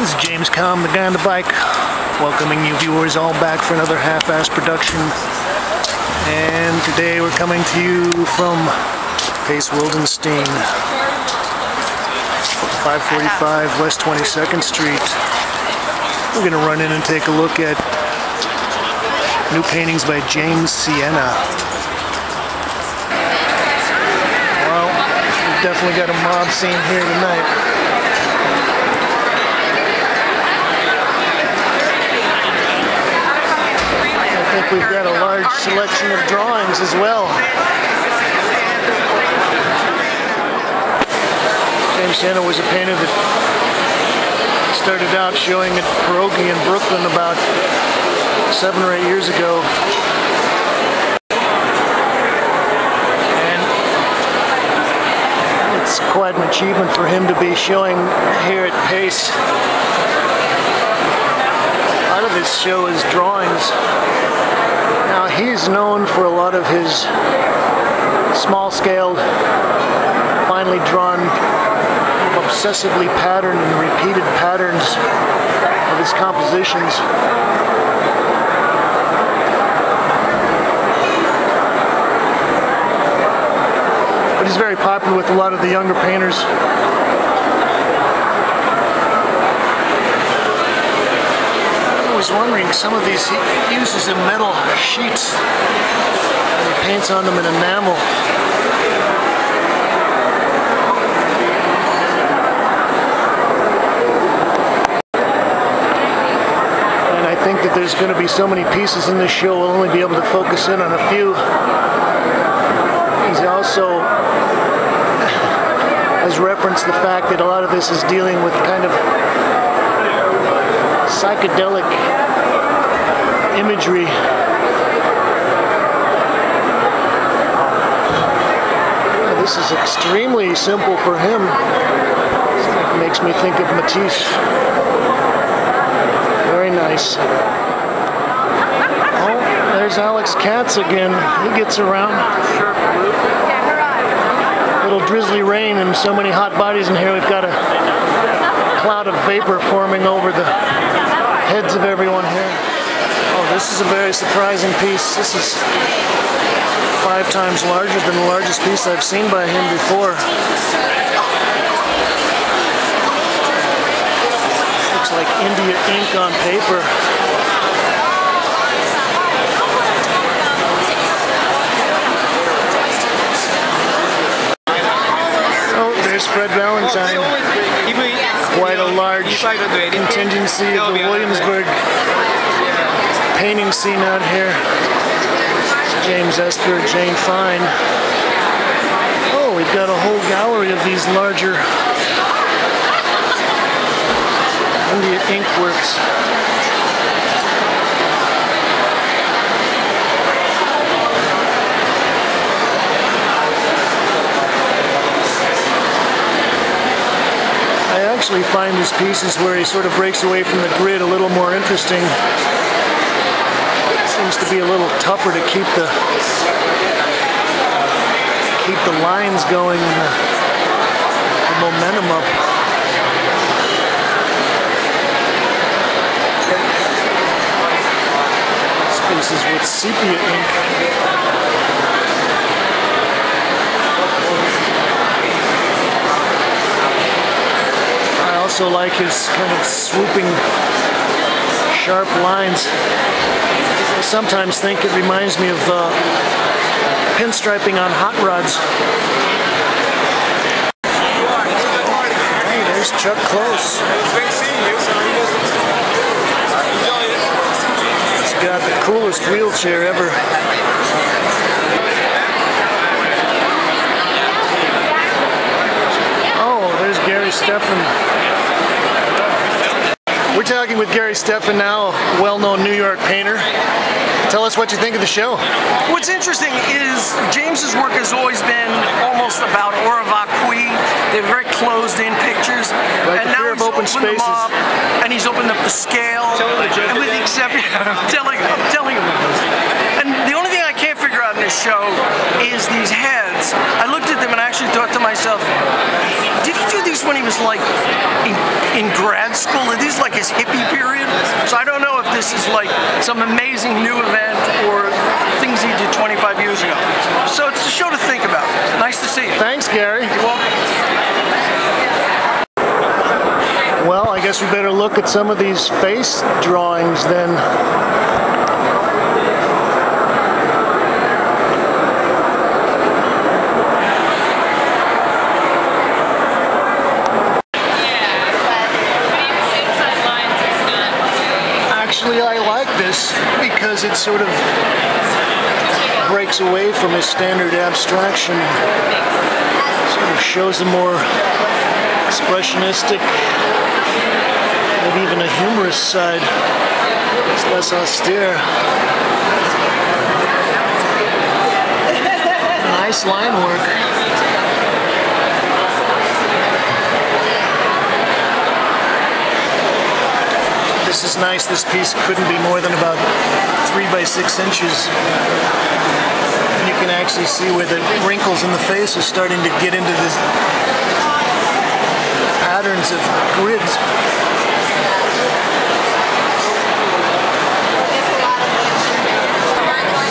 This is James Kalm, the guy on the bike, welcoming you viewers all back for another half-ass production. And today we're coming to you from Pace Wildenstein, 545 West 22nd Street. We're going to run in and take a look at new paintings by James Siena. Well, we've definitely got a mob scene here tonight. We've got a large selection of drawings as well. James Siena was a painter that started out showing at Pierogi in Brooklyn about 7 or 8 years ago. And it's quite an achievement for him to be showing here at Pace. Part of this show is drawings. Now, he's known for a lot of his small-scale, finely drawn, obsessively patterned and repeated patterns of his compositions. But he's very popular with a lot of the younger painters. I was wondering, some of these, he uses the metal sheets and he paints on them in enamel. And I think that there's going to be so many pieces in this show, we'll only be able to focus in on a few. He's also has referenced the fact that a lot of this is dealing with kind of psychedelic imagery. Now, this is extremely simple for him. It makes me think of Matisse. Very nice. Oh, there's Alex Katz again. He gets around. A little drizzly rain and so many hot bodies in here. We've got a cloud of vapor forming over the heads of everyone here. Oh, this is a very surprising piece. This is 5 times larger than the largest piece I've seen by him before. Looks like India ink on paper. Oh, there's Fred Valentine. Quite a large contingency of the Williamsburg painting scene out here. James Esper, Jane Fine. Oh, we've got a whole gallery of these larger India ink works. I actually find his pieces where he sort of breaks away from the grid a little more interesting. It seems to be a little tougher to keep the lines going and the momentum up. This piece is with sepia ink. I also like his kind of swooping, sharp lines. I sometimes think it reminds me of pinstriping on hot rods. Hey, there's Chuck Close. He's got the coolest wheelchair ever. Gary Stephan. We're talking with Gary Stephan now, a well-known New York painter. Tell us what you think of the show. What's interesting is James's work has always been almost about au revoir qui. They're very closed-in pictures. Like, and now he's opened spaces. Them up, and he's opened up the scale. And with the exception, I'm telling him. And the only thing I can't figure out in this show is these heads. I looked at them and I actually thought to myself, did he do these when he was like in grad in school. It is like his hippie period. So I don't know if this is like some amazing new event or things he did 25 years ago. So it's a show to think about. Nice to see you. Thanks, Gary. You're welcome. Well, I guess we better look at some of these face drawings then. Because it sort of breaks away from his standard abstraction, sort of shows a more expressionistic, maybe even a humorous side. It's less austere. Nice line work. This is nice. This piece couldn't be more than about 3 by 6 inches. And you can actually see where the wrinkles in the face are starting to get into the patterns of grids.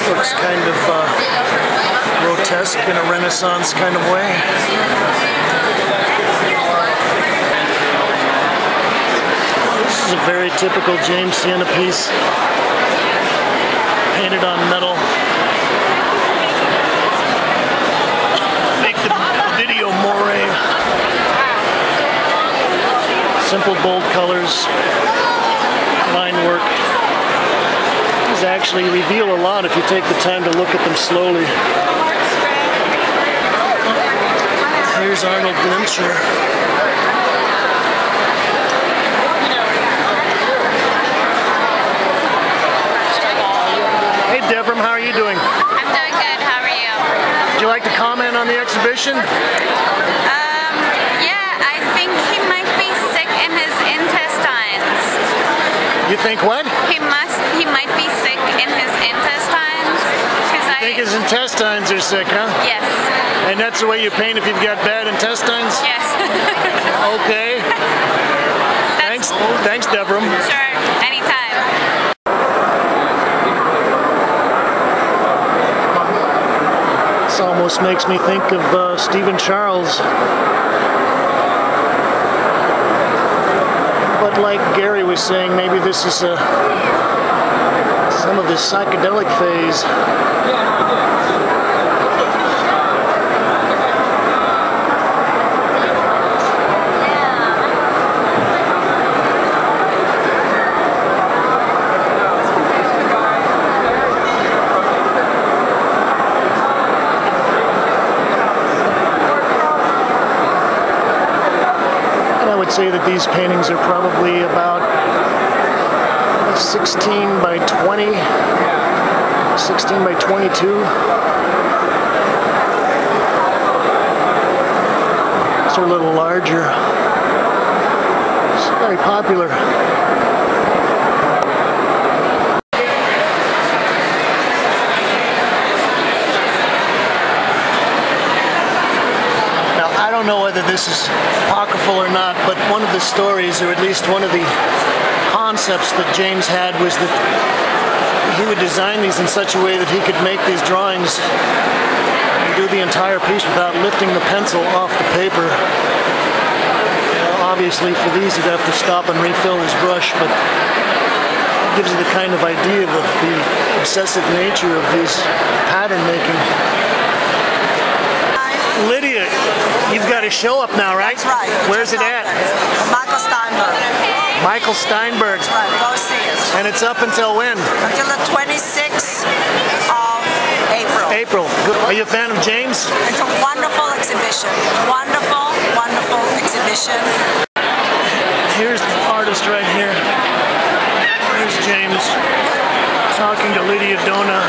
This looks kind of grotesque in a Renaissance kind of way. This is a very typical James Siena piece, painted on metal. Make the video moire. Simple bold colors, line work. These actually reveal a lot if you take the time to look at them slowly. Here's Arnold Glimcher. Devram, how are you doing? I'm doing good. How are you? Would you like to comment on the exhibition? Yeah, I think he might be sick in his intestines. You think what? He might be sick in his intestines. I think his intestines are sick, huh? Yes. And that's the way you paint if you've got bad intestines? Yes. Okay. Thanks, thanks, Devram. Sure, anytime. Almost makes me think of Stephen Charles, but like Gary was saying, maybe this is some of his psychedelic phase. Say that these paintings are probably about 16 by 20, 16 by 22. So a little larger. It's very popular. I don't know whether this is apocryphal or not, but one of the stories, or at least one of the concepts that James had, was that he would design these in such a way that he could make these drawings and do the entire piece without lifting the pencil off the paper. Well, obviously for these he'd have to stop and refill his brush, but it gives you the kind of idea of the obsessive nature of these pattern making. Lydia, you've got a show up now, right? That's right. Where's it at? Michael Steinberg. Michael Steinberg. That's right. Go see it. And it's up until when? Until the 26th of April. April. Are you a fan of James? It's a wonderful exhibition. Wonderful, wonderful exhibition. Here's the artist right here. Here's James talking to Lydia Dona.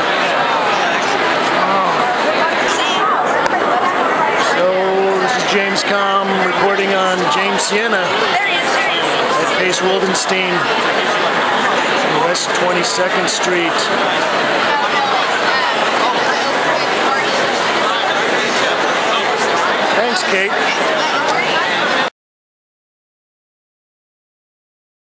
James Kalm reporting on James Siena at Pace Wildenstein, West 22nd Street. Thanks, Kate.